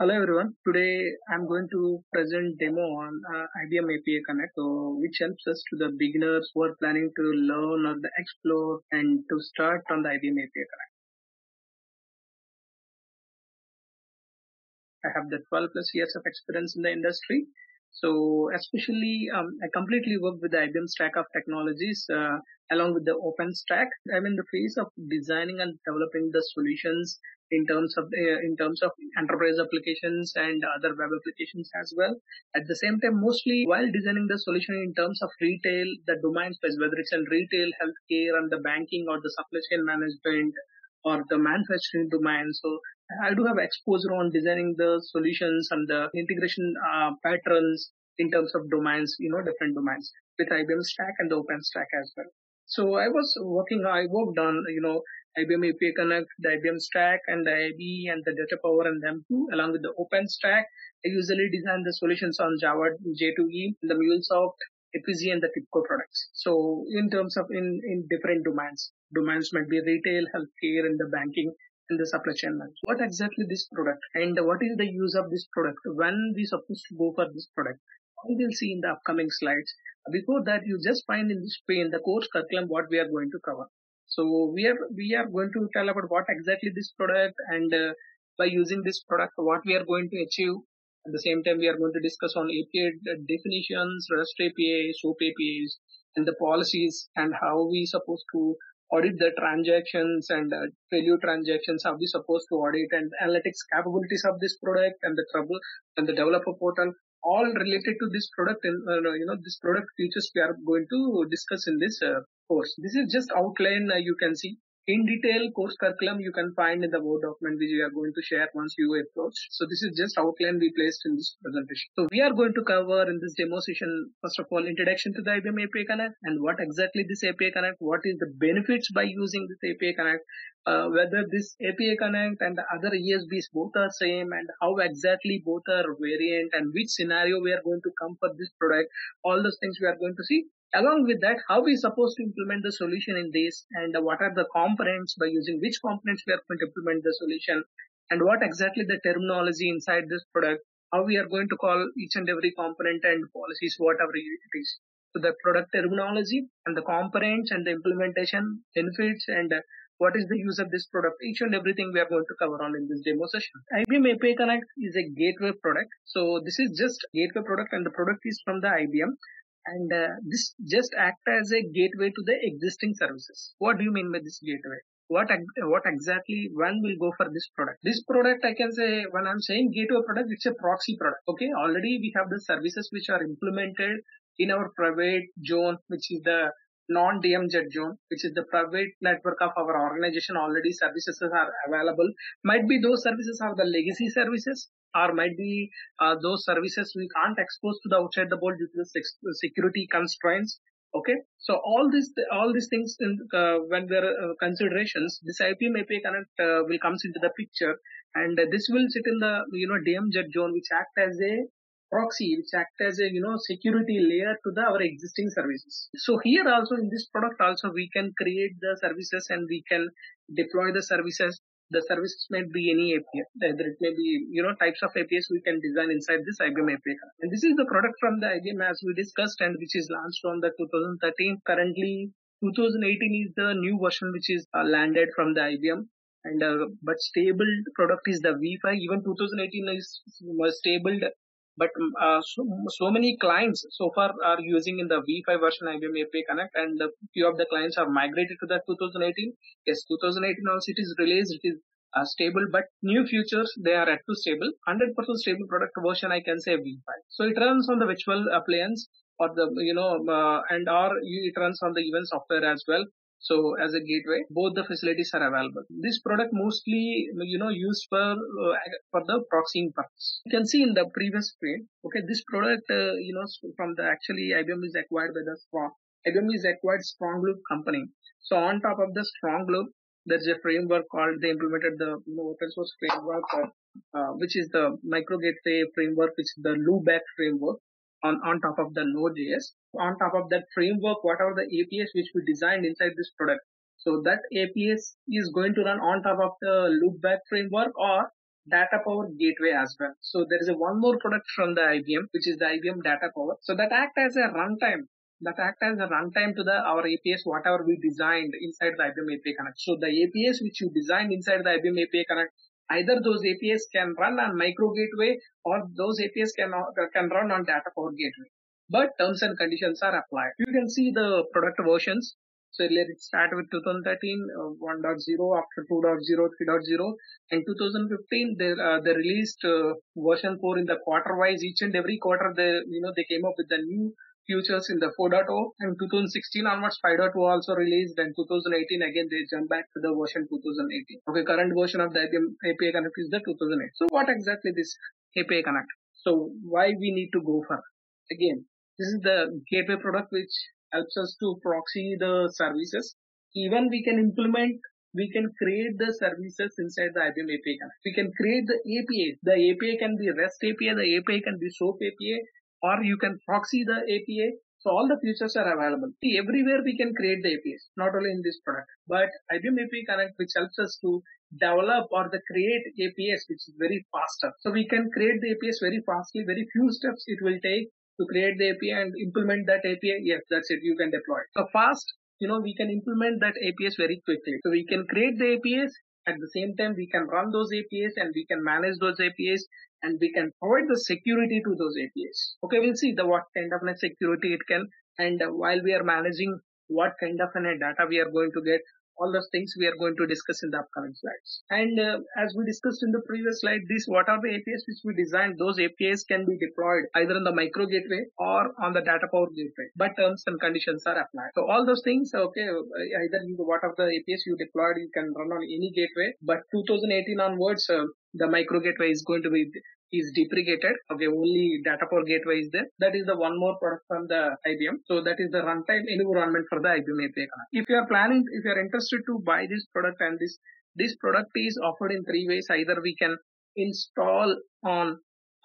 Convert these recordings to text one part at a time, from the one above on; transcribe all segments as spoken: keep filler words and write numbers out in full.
Hello everyone, today I'm going to present demo on uh, I B M A P I Connect, so which helps us to the beginners who are planning to learn or the explore and to start on the I B M A P I Connect. I have the twelve plus years of experience in the industry, so especially um, I completely worked with the I B M stack of technologies uh, along with the OpenStack. I'm in the phase of designing and developing the solutions in terms of uh, in terms of enterprise applications and other web applications as well. At the same time, mostly while designing the solution in terms of retail, the domain space, whether it's in retail, healthcare, and the banking or the supply chain management or the manufacturing domain. So I do have exposure on designing the solutions and the integration uh, patterns in terms of domains, you know, different domains with I B M Stack and the OpenStack as well. So I was working, I worked on, you know, I B M A P I Connect, the I B M Stack, and the I B E and the DataPower and M two, along with the OpenStack. I usually design the solutions on Java, J two E E, the Mulesoft, Apigee, and the TIBCO products. So in terms of in, in different domains, domains might be retail, healthcare, and the banking, and the supply chain management. What exactly this product, and what is the use of this product? When we supposed to go for this product? We will see in the upcoming slides. Before that, you just find in this pane the course curriculum what we are going to cover. So we are we are going to tell about what exactly this product, and uh, by using this product what we are going to achieve. At the same time, we are going to discuss on A P I definitions, REST A P I, SOAP A P Is, and the policies, and how we supposed to audit the transactions and uh, failure transactions, how we supposed to audit, and analytics capabilities of this product, and the trouble and the developer portal, all related to this product, and uh, you know this product features we are going to discuss in this uh, course. This is just outline. Uh, you can see in detail course curriculum you can find in the Word document which we are going to share once you approach. So this is just outline we placed in this presentation. So we are going to cover in this demo session, first of all, introduction to the I B M A P I Connect and what exactly this A P I Connect, what is the benefits by using this A P I Connect, uh, whether this A P I Connect and the other E S Bs both are same, and how exactly both are variant, and which scenario we are going to come for this product, all those things we are going to see. Along with that, how we supposed to implement the solution in this, and what are the components, by using which components we are going to implement the solution, and what exactly the terminology inside this product, how we are going to call each and every component and policies, whatever it is. So the product terminology and the components and the implementation benefits and what is the use of this product, each and everything we are going to cover on in this demo session. I B M A P I Connect is a gateway product. So this is just gateway product, and the product is from the I B M. And uh, this just act as a gateway to the existing services. What do you mean by this gateway? What what exactly one will go for this product? This product, I can say, when I'm saying gateway product, it's a proxy product. Okay, already we have the services which are implemented in our private zone, which is the non-D M Z zone, which is the private network of our organization. Already services are available. Might be those services are the legacy services, or might be uh, those services we can't expose to the outside the world due to the security constraints. Okay, so all these all these things in, uh, when there are uh, considerations, this I B M A P I Connect uh, will comes into the picture, and uh, this will sit in the you know D M Z zone, which act as a proxy, which act as a you know security layer to the our existing services. So here also in this product also we can create the services and we can deploy the services. The services might be any A P I, either it may be you know types of A P Is we can design inside this I B M A P I. And this is the product from the I B M as we discussed, and which is launched on the two thousand thirteen. Currently, two thousand eighteen is the new version which is uh, landed from the I B M. And uh, but stable product is the V five. Even two thousand eighteen is stable. But uh, so, so many clients so far are using in the V five version I B M A P I Connect, and a few of the clients have migrated to the two thousand eighteen. Yes, two thousand eighteen also it is released, it is uh, stable, but new features they are at to stable. one hundred percent stable product version I can say V five. So it runs on the virtual appliance or the, you know, uh, and or it runs on the event software as well. So as a gateway, both the facilities are available. This product mostly, you know, used for uh, for the proxying purpose. You can see in the previous page, okay, this product, uh, you know, from the actually I B M is acquired by the Strong. I B M is acquired Strongloop company. So on top of the Strongloop, there's a framework called, they implemented the you know, open source framework, uh, uh, which is the micro gateway framework, which is the LoopBack framework. On, on top of the Node.js, on top of that framework, what are the A P Is which we designed inside this product? So that A P I is going to run on top of the LoopBack framework or DataPower gateway as well. So there is a one more product from the I B M, which is the I B M DataPower. So that act as a runtime. That act as a runtime to the our A P Is, whatever we designed inside the I B M A P I Connect. So the A P Is which you designed inside the I B M A P I Connect, either those A P Is can run on micro gateway or those APIs can, can run on DataPower gateway. But terms and conditions are applied. You can see the product versions. So let's start with twenty thirteen, uh, one point oh, after two point oh, three point oh. In two thousand fifteen, they, uh, they released uh, version four in the quarter-wise. Each and every quarter, they you know they came up with the new features in the four point oh. And two thousand sixteen onwards, five point oh also released. And two thousand eighteen, again, they jumped back to the version two thousand eighteen. Okay, current version of the I B M A P I Connect is the two thousand eight. So what exactly this A P I Connect? So why we need to go for it? Again, this is the gateway product which helps us to proxy the services. Even we can implement, we can create the services inside the I B M A P I Connect. We can create the A P I. The A P I can be REST A P I, the A P I can be SOAP A P I, or you can proxy the A P I. So all the features are available. See, everywhere we can create the A P Is, not only in this product, but I B M A P I Connect, which helps us to develop or the create A P Is, which is very faster. So we can create the A P Is very fastly, very few steps it will take to create the A P I and implement that A P I. Yes, that's it. You can deploy it. So fast, you know, we can implement that A P Is very quickly. So we can create the A P Is. At the same time, we can run those A P Is and we can manage those A P Is and we can provide the security to those A P Is. Okay, we'll see the what kind of security it can. And while we are managing what kind of data we are going to get, all those things we are going to discuss in the upcoming slides. And uh, as we discussed in the previous slide, these what are the A P Is which we designed? Those A P Is can be deployed either on the micro gateway or on the DataPower gateway, but terms and conditions are applied. So all those things, okay, either you, what are the A P Is you deployed, you can run on any gateway. But two thousand eighteen onwards, uh, the micro gateway is going to be is deprecated. Okay, only DataPower gateway is there. That is the one more product from the I B M. So that is the runtime environment for the I B M A P I Connect. If you are planning, if you are interested to buy this product, and this this product is offered in three ways. Either we can install on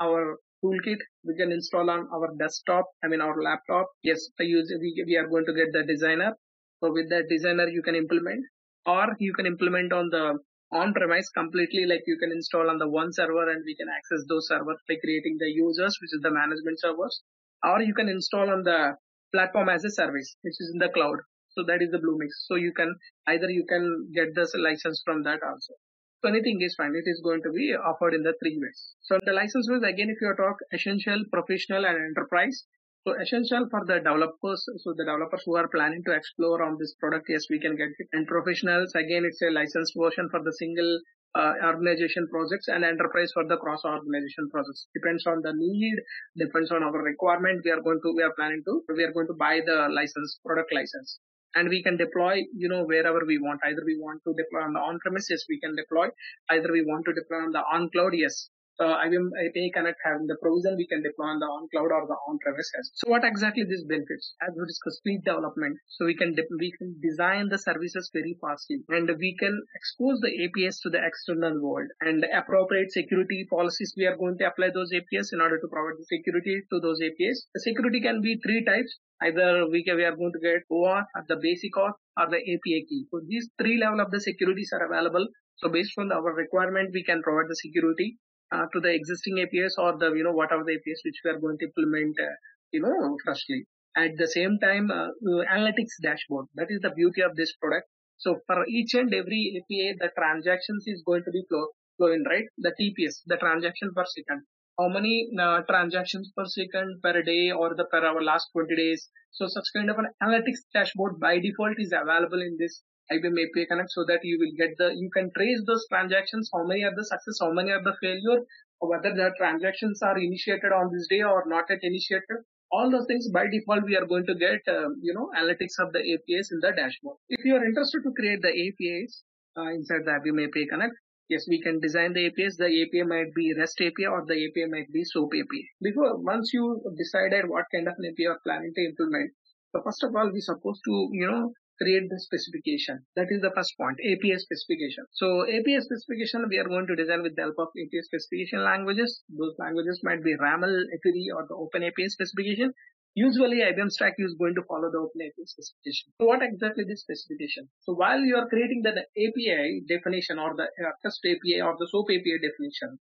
our toolkit, we can install on our desktop, I mean our laptop. Yes, I use we we are going to get the designer. So with that designer, you can implement, or you can implement on the on-premise completely, like you can install on the one server and we can access those servers by creating the users, which is the management servers, or you can install on the platform as a service, which is in the cloud. So that is the Bluemix. So you can either you can get the license from that also. So anything is fine. It is going to be offered in the three ways. So the license was, again, if you talk essential, professional and enterprise. So essential for the developers, so the developers who are planning to explore on this product, yes, we can get it. And professionals, again, it's a licensed version for the single uh, organization projects, and enterprise for the cross-organization projects. Depends on the need, depends on our requirement. We are going to, we are planning to, we are going to buy the license, product license. And we can deploy, you know, wherever we want. Either we want to deploy on the on-premises, we can deploy. Either we want to deploy on the on-cloud, yes. So I B M A P I Connect having the provision, we can deploy on the on-cloud or the on-premises. So what exactly these benefits? As we discussed, speed development. So we can, we can design the services very fastly, and we can expose the A P Is to the external world, and appropriate security policies. We are going to apply those A P Is in order to provide the security to those A P Is. The security can be three types. Either we, can, we are going to get OAuth, or the basic auth, or the A P I key. So these three levels of the securities are available. So based on our requirement, we can provide the security Uh, to the existing A P Is, or the, you know, whatever the A P Is which we are going to implement, uh, you know, freshly. At the same time, uh, analytics dashboard. That is the beauty of this product. So for each and every A P I, the transactions is going to be flow, flowing, right? The T P S, the transaction per second. How many uh, transactions per second, per day, or the per hour, last twenty days. So such kind of an analytics dashboard by default is available in this I B M A P I Connect, so that you will get the, you can trace those transactions, how many are the success, how many are the failure, or whether the transactions are initiated on this day or not yet initiated. All those things by default we are going to get, uh, you know, analytics of the A P Is in the dashboard. If you are interested to create the A P Is uh, inside the I B M A P I Connect, yes, we can design the A P Is. The A P I might be REST A P I, or the A P I might be SOAP A P I. Before, once you decided what kind of an A P I you are planning to implement, so first of all, we supposed to, you know, create the specification. That is the first point, A P I specification. So A P I specification, we are going to design with the help of A P I specification languages. Those languages might be RAML, Apigee, or the Open A P I specification. Usually I B M stack is going to follow the OpenAPI specification. So what exactly this specification? So while you are creating the, the A P I definition or the uh, REST A P I or the SOAP A P I definition,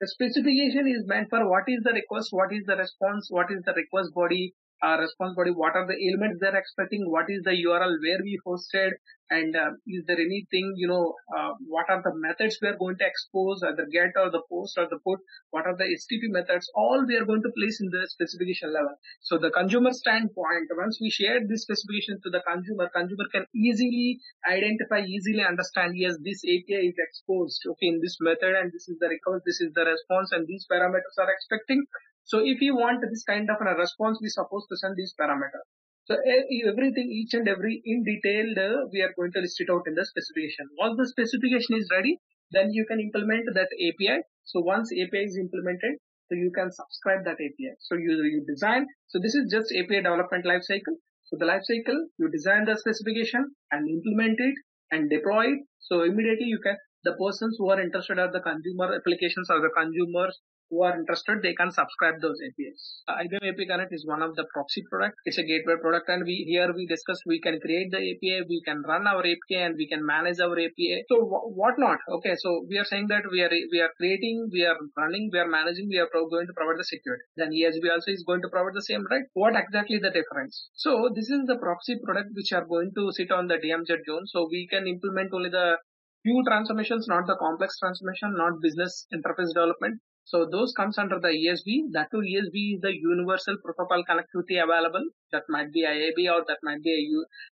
the specification is meant for what is the request, what is the response, what is the request body, uh, response body, what are the elements they're expecting, what is the U R L where we hosted, and uh, is there anything, you know, uh, what are the methods we are going to expose, either get or the post or the put, what are the H T T P methods, all we are going to place in the specification level. So the consumer standpoint, once we share this specification to the consumer, consumer can easily identify, easily understand, yes, this A P I is exposed, okay, in this method, and this is the request, this is the response, and these parameters are expecting. So if you want this kind of a response, we suppose to send these parameters. So everything, each and every in detail, uh, we are going to list it out in the specification. Once the specification is ready, then you can implement that A P I. So once A P I is implemented, so you can subscribe that A P I. So you, you design. So this is just A P I development lifecycle. So the lifecycle, you design the specification and implement it and deploy it. So immediately you can, the persons who are interested are the consumer applications or the consumers who are interested, they can subscribe those A P Is. Uh, I B M A P I Connect is one of the proxy product. It's a gateway product, and we here we discussed we can create the A P I, we can run our A P I, and we can manage our A P I. So what not? Okay, so we are saying that we are we are creating, we are running, we are managing, we are going to provide the security. Then E S B also is going to provide the same, right? What exactly the difference? So this is the proxy product which are going to sit on the D M Z zone. So we can implement only the few transformations, not the complex transformation, not business interface development. So those comes under the E S B. That too, E S B is the universal protocol connectivity available. That might be I A B, or that might be a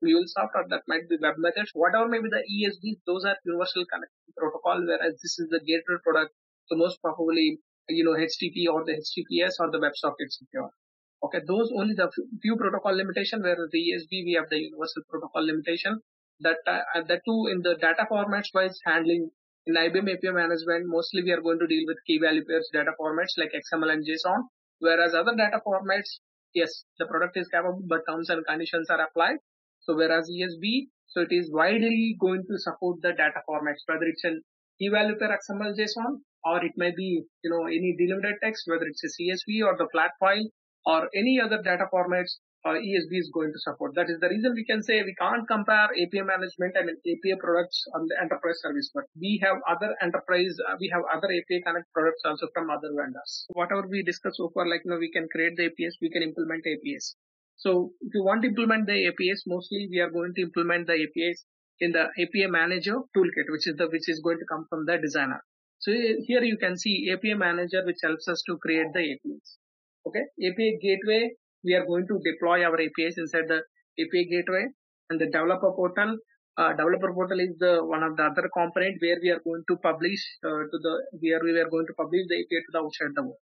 Mulesoft, or that might be WebMethods. Whatever may be the E S B, those are universal connectivity protocol, whereas this is the gateway product. So most probably, you know, H T T P or the H T T P S or the WebSocket secure. Okay, those only the few protocol limitation, whereas the E S B, we have the universal protocol limitation. That, uh, that too, in the data formats wise handling, in I B M A P I management, mostly we are going to deal with key value pairs data formats like X M L and JSON, whereas other data formats, yes, the product is capable, but terms and conditions are applied. So whereas E S B, so it is widely going to support the data formats, whether it's an key value pair X M L JSON, or it may be, you know, any delimited text, whether it's a C S V or the flat file or any other data formats, uh, E S B is going to support. That is the reason we can say we can't compare A P I management and A P I products on the enterprise service, but we have other enterprise, uh, we have other A P I Connect products also from other vendors. Whatever we discussed so far, like, you know, we can create the A P Is, we can implement A P Is. So if you want to implement the A P Is, mostly we are going to implement the A P Is in the A P I Manager toolkit, which is the, which is going to come from the designer. So here you can see A P I Manager, which helps us to create the A P Is. Okay, A P I Gateway, we are going to deploy our A P Is inside the A P I Gateway, and the developer portal. Uh, developer portal is the one of the other component where we are going to publish uh, to the where we are going to publish the A P I to the outside the world.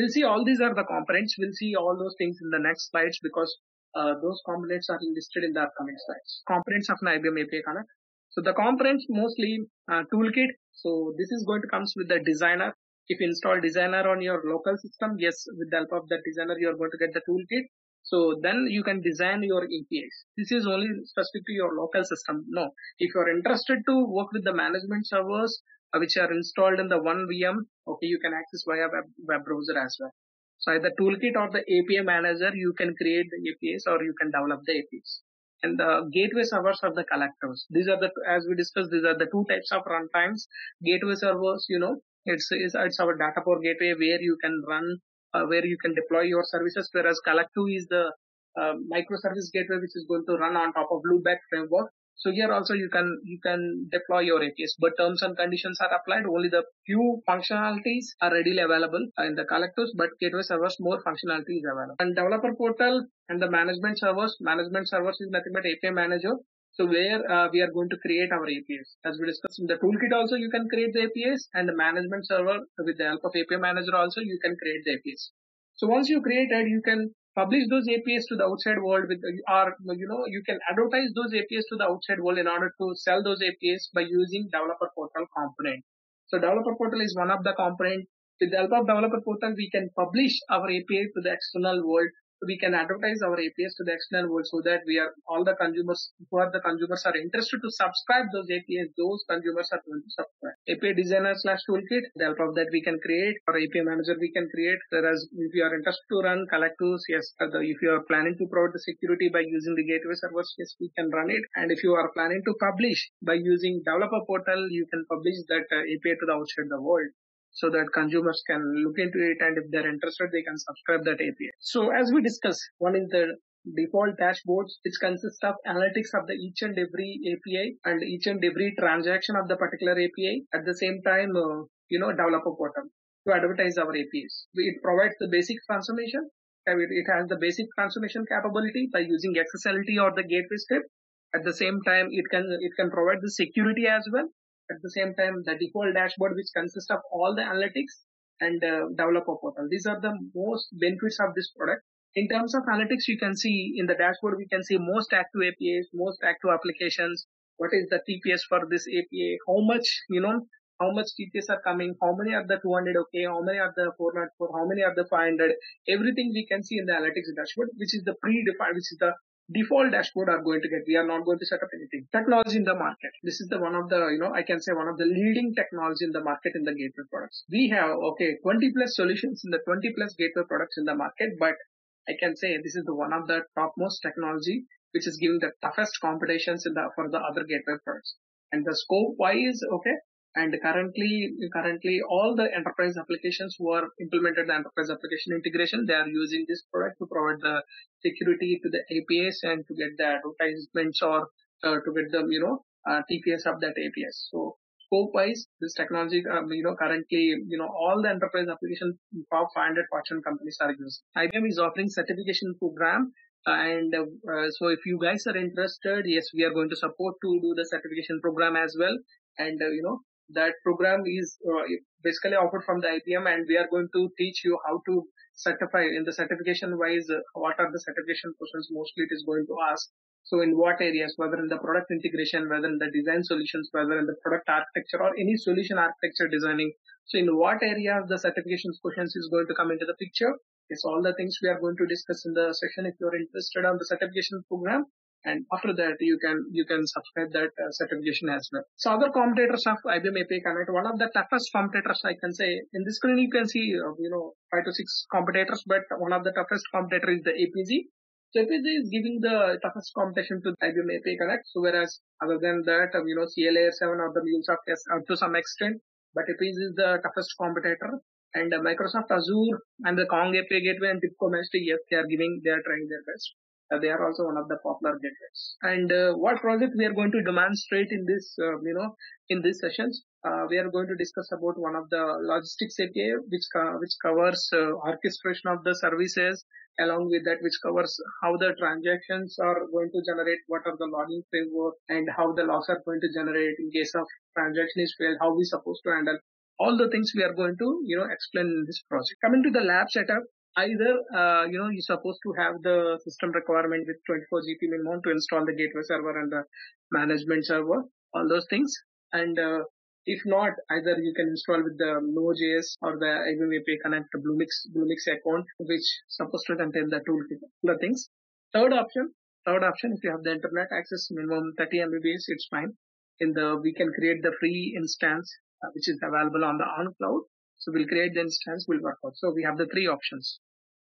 We'll see all these are the components. We'll see all those things in the next slides, because uh, those components are listed in the upcoming slides. Components of an I B M A P I Connect. So the components mostly uh, toolkit. So this is going to comes with the designer. If you install designer on your local system, yes, with the help of that designer, you are going to get the toolkit. So then you can design your A P Is. This is only specific to your local system. No, if you are interested to work with the management servers, uh, which are installed in the one V M, okay, you can access via web, web browser as well. So either toolkit or the A P I manager, you can create the A P Is or you can develop the A P Is. And the gateway servers are the collectors. These are the, as we discussed, these are the two types of runtimes. Gateway servers, you know, It's, it's, it's our DataPower gateway where you can run, uh, where you can deploy your services, whereas Collective is the uh, microservice gateway which is going to run on top of LoopBack framework. So here also you can, you can deploy your A P Is, but terms and conditions are applied. Only the few functionalities are readily available in the collectors, but gateway servers more functionality is available. And developer portal and the management servers, management servers is nothing but A P I manager. So where uh, we are going to create our A P Is. As we discussed in the toolkit also, you can create the A P Is, and the management server with the help of A P I manager also, you can create the A P Is. So once you create it, you can publish those A P Is to the outside world with, or, you know, you can advertise those A P Is to the outside world in order to sell those A P Is by using developer portal component. So developer portal is one of the component. With the help of developer portal, we can publish our A P I to the external world So we can advertise our A P Is to the external world so that we are all the consumers who are the consumers are interested to subscribe those A P Is. Those consumers are going to subscribe. A P I designer slash toolkit, the help of that we can create, or A P I manager we can create. Whereas if you are interested to run collect tools, yes. If you are planning to provide the security by using the gateway servers, yes, we can run it. And if you are planning to publish by using developer portal, you can publish that A P I to the outside the world, so that consumers can look into it, and if they're interested, they can subscribe that A P I. So as we discussed, one is the default dashboards, which consists of analytics of the each and every A P I and each and every transaction of the particular A P I. At the same time, uh, you know, developer portal to advertise our A P Is. It provides the basic transformation. It has the basic transformation capability by using X S L T or the gateway script. At the same time, it can it can provide the security as well. At the same time, the default dashboard, which consists of all the analytics and uh, developer portal. These are the most benefits of this product. In terms of analytics, you can see in the dashboard, we can see most active A P Is, most active applications. What is the T P S for this A P I? How much, you know, how much T P S are coming? How many are the two hundred? Okay. How many are the four oh four? How many are the five hundred? Everything we can see in the analytics dashboard, which is the predefined, which is the default dashboard are going to get. We are not going to set up anything. Technology in the market. This is the one of the, you know, I can say one of the leading technology in the market in the gateway products. We have, okay, twenty plus solutions in the twenty plus gateway products in the market, but I can say this is the one of the topmost technology, which is giving the toughest competitions in the, for the other gateway products. And the scope wise, okay. And currently, currently all the enterprise applications who are implemented the enterprise application integration, they are using this product to provide the security to the A P Is and to get the advertisements or uh, to get the, you know, uh, T P S of that A P Is. So scope-wise, this technology, um, you know, currently, you know, all the enterprise application top five hundred Fortune companies are using. I B M is offering certification program. And uh, so if you guys are interested, yes, we are going to support to do the certification program as well. And, uh, you know, that program is uh, basically offered from the I B M, and we are going to teach you how to certify in the certification wise, uh, what are the certification questions mostly it is going to ask. So in what areas, whether in the product integration, whether in the design solutions, whether in the product architecture or any solution architecture designing. So in what areas the certification questions is going to come into the picture. It's all the things we are going to discuss in the session if you're interested on the certification program. And after that, you can you can subscribe that uh, certification as well. So other competitors of I B M A P I Connect, one of the toughest competitors I can say. In this screen, you can see, uh, you know, five to six competitors, but one of the toughest competitor is the Apigee. So Apigee is giving the toughest competition to I B M A P I Connect. So whereas other than that, um, you know, C L A R seven or the Mulesoft is uh, to some extent, but Apigee is the toughest competitor. And uh, Microsoft Azure and the Kong A P I Gateway and TIBCO Mashery, yes, they are giving, they are trying their best. Uh, they are also one of the popular gateways. And uh, what project we are going to demonstrate in this, uh, you know, in these sessions, uh, we are going to discuss about one of the logistics A P I, which co which covers uh, orchestration of the services, along with that, which covers how the transactions are going to generate, what are the logging framework, and how the logs are going to generate in case of transaction is failed, how we supposed to handle. All the things we are going to, you know, explain in this project. Coming to the lab setup. Either, uh, you know, you're supposed to have the system requirement with twenty-four G P minimum to install the gateway server and the management server, all those things. And uh, if not, either you can install with the Node.js or the I B M A P I Connect to Bluemix, Bluemix account, which is supposed to contain the toolkit, the things. Third option, third option, if you have the internet access minimum thirty megabits, it's fine. In the, we can create the free instance, uh, which is available on the on cloud. So we'll create the instance, we'll work out. So we have the three options.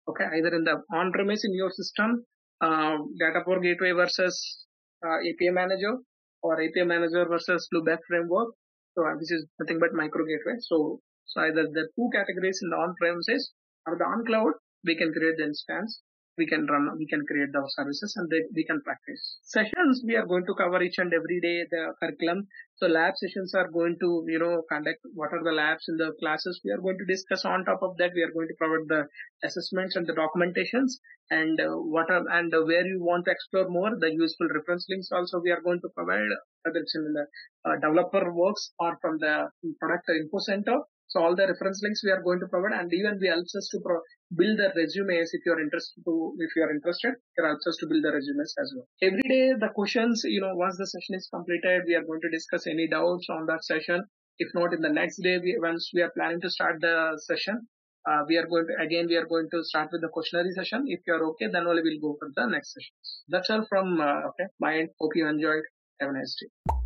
Okay, either in the on-premise in your system, uh, DataPower gateway versus uh, A P I manager, or A P I manager versus LoopBack framework. So uh, this is nothing but micro gateway. So, so either the two categories in the on-premises or the on-cloud, we can create the instance, we can run, we can create the services, and they, we can practice. Sessions we are going to cover each and every day the curriculum. So lab sessions are going to, you know, conduct what are the labs in the classes we are going to discuss. On top of that, we are going to provide the assessments and the documentations, and uh, what are, and uh, where you want to explore more, the useful reference links also we are going to provide, whether it's in the uh, developer works or from the product info center. So all the reference links we are going to provide, and even we helps us to pro build the resumes if you are interested to, if you are interested, it helps us to build the resumes as well. Every day the questions, you know, once the session is completed, we are going to discuss any doubts on that session. If not, in the next day, we, once we are planning to start the session, uh, we are going to, again, we are going to start with the questionnaire session. If you are okay, then only we'll go for the next session. That's all from uh, okay, my end. Hope you enjoyed. Have a nice day.